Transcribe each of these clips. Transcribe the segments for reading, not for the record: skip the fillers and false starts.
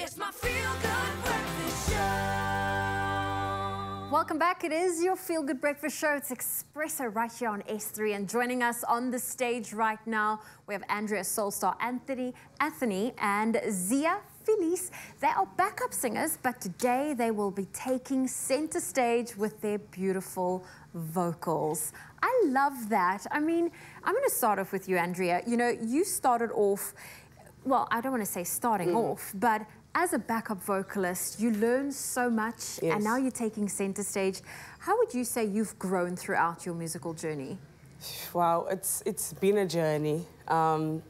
It's my Feel Good Breakfast Show. Welcome back. It is your Feel Good Breakfast Show. It's Expresso right here on S3. And joining us on the stage right now, we have Andrea Soulstar Anthony and Zia Fielies. They are backup singers, but today they will be taking center stage with their beautiful vocals. I love that. I mean, I'm going to start off with you, Andrea. You know, you started off, well, I don't want to say starting off, but as a backup vocalist, you learn so much, yes, and now you're taking center stage. How would you say you've grown throughout your musical journey? Wow, it's been a journey. I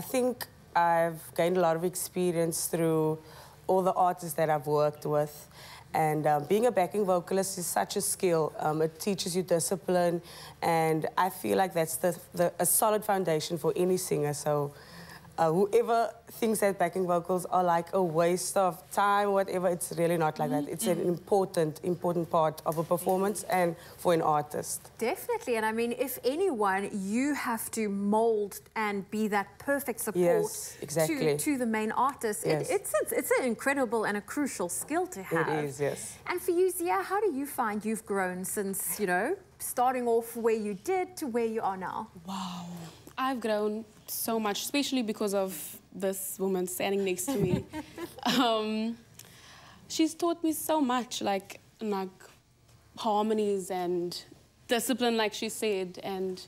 think I've gained a lot of experience through all the artists that I've worked with. And being a backing vocalist is such a skill. It teaches you discipline, and I feel like that's a solid foundation for any singer. So whoever thinks that backing vocals are like a waste of time, whatever, it's really not like that. It's an important part of a performance and for an artist. Definitely, and I mean, if anyone, you have to mold and be that perfect support, yes, exactly, to the main artist. Yes. It's an incredible and a crucial skill to have. It is, yes. And for you, Zia, how do you find you've grown since, you know, starting off where you did to where you are now? Wow. I've grown so much, especially because of this woman standing next to me. She's taught me so much, like harmonies and discipline, like she said, and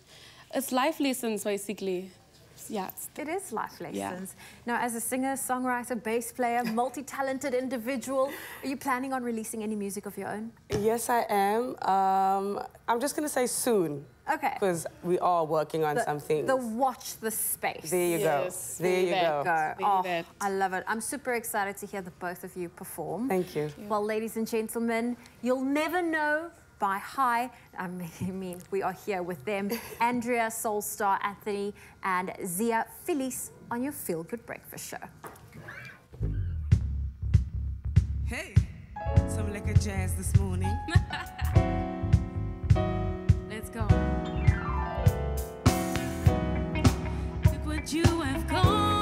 it's life lessons, basically. Yeah, it is life lessons. Yeah. Now, as a singer, songwriter, bass player, multi-talented individual, are you planning on releasing any music of your own? Yes, I am. I'm just going to say soon. Okay. Because we are working on something. Watch the space. There you go. Yes, there you go. Oh, I love it. I'm super excited to hear the both of you perform. Thank you. Well, ladies and gentlemen, you'll never know by high. I mean, we are here with them, Andrea Soulstar Anthony and Zia Fielies on your Feel Good Breakfast Show. Hey, some lekker jazz this morning. Let's go. Look what you have gone.